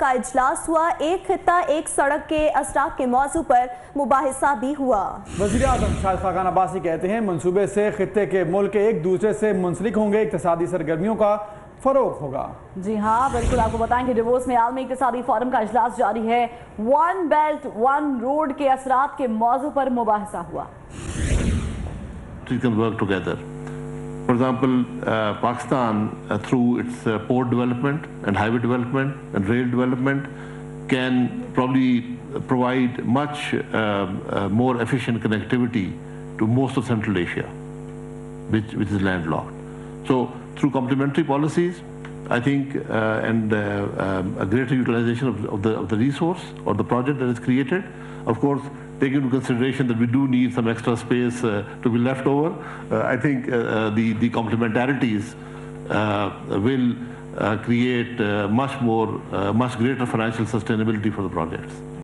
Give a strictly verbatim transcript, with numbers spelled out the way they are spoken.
का इजलास हुआ। एक खिता एक सड़क के असराक के मौजू पर मुबाहिसा भी हुआ। वज़ीर आज़म शाहिद खाकान अब्बासी कहते हैं मनसूबे से खिते के मुल्क एक दूसरे से मुंसलिक होंगे, इक्तसादी सरगर्मियों का फरोग होगा। जी हाँ बिल्कुल, आपको बताएं कि डिवोर्स में आलमी इक्तसादी फोरम का इजलास जारी है। वन बेल्ट वन रोड के असरात के मौजू पर मुबाहिसा हुआ। For example, uh, Pakistan, uh, through its uh, port development and highway development and rail development, can probably provide much uh, uh, more efficient connectivity to most of Central Asia, which, which is landlocked. So through complementary policies, I think, uh, and uh, um, a greater utilization of, of, the, of the resource or the project that is created, of course, taking into consideration that we do need some extra space uh, to be left over, uh, I think uh, uh, the, the complementarities uh, will uh, create uh, much more, uh, much greater financial sustainability for the projects.